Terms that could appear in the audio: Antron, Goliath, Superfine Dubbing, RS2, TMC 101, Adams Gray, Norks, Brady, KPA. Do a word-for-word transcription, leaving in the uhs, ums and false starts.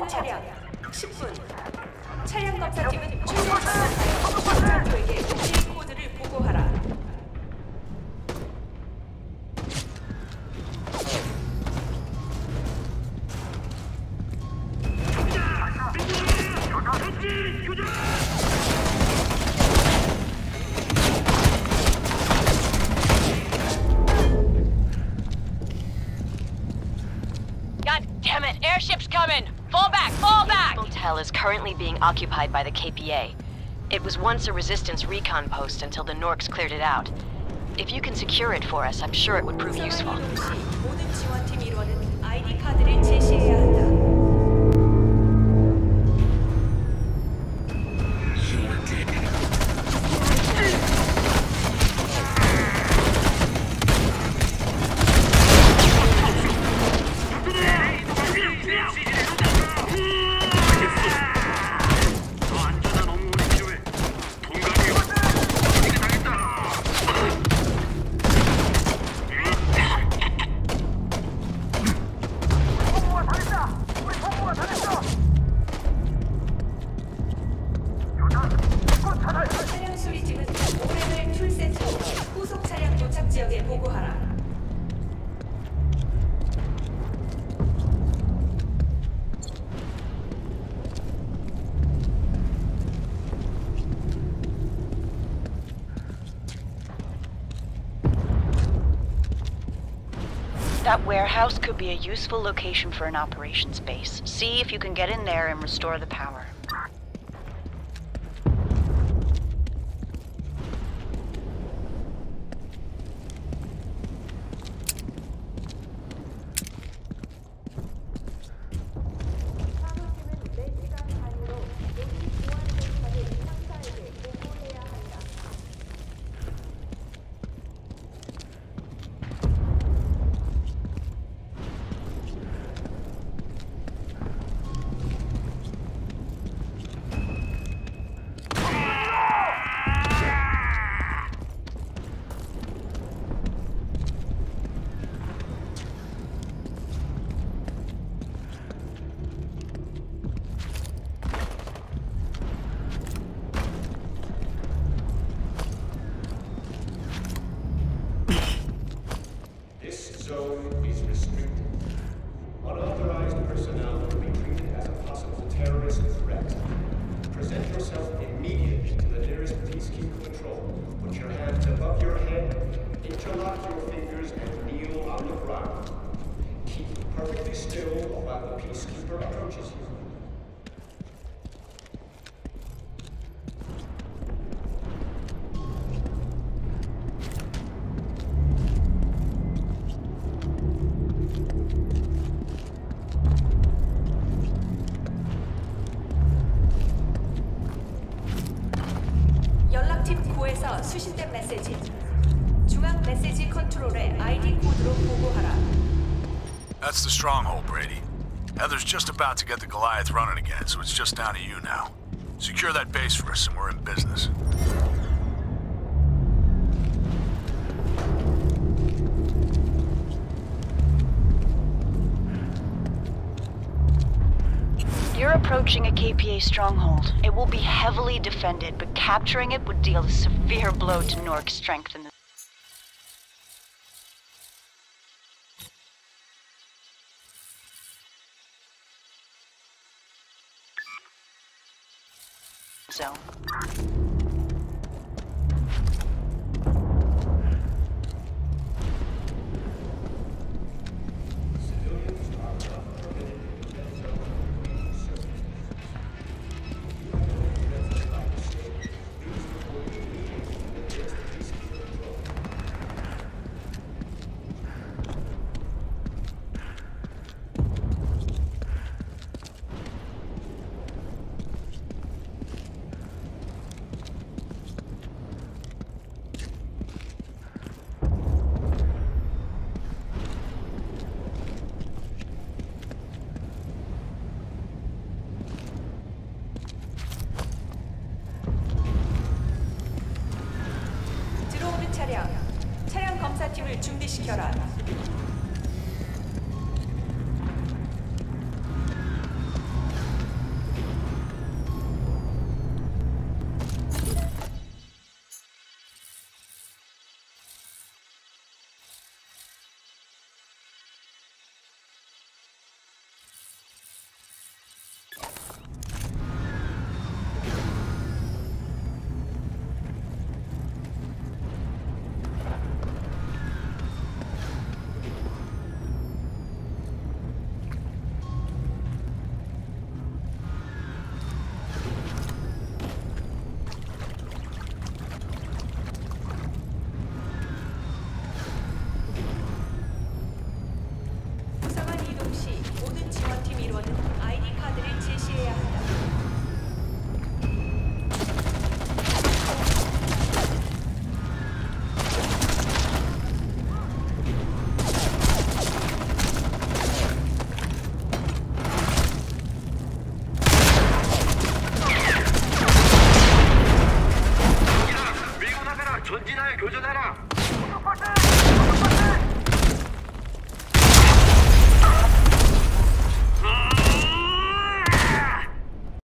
수송하는 차량 십 분. 차량 검사팀은 출발 전환하여 승용도에게 제 코드를 보고하라. Is currently being occupied by the K P A. It was once a resistance recon post until the Norks cleared it out. If you can secure it for us, I'm sure it would prove useful. That warehouse could be a useful location for an operations base. See if you can get in there and restore the power. 수신된 메시지. 중앙 메시지 컨트롤에 아이디 코드로 보고하라. That's the stronghold, Brady. Heather's just about to get the Goliath running again, so it's just down to you now. Secure that base for us and we're in business. You're approaching a K P A stronghold. It will be heavily defended, but capturing it would deal a severe blow to Nork's strength in the... zone. 차량검사팀을 준비시켜라. 전진하여 교전하라.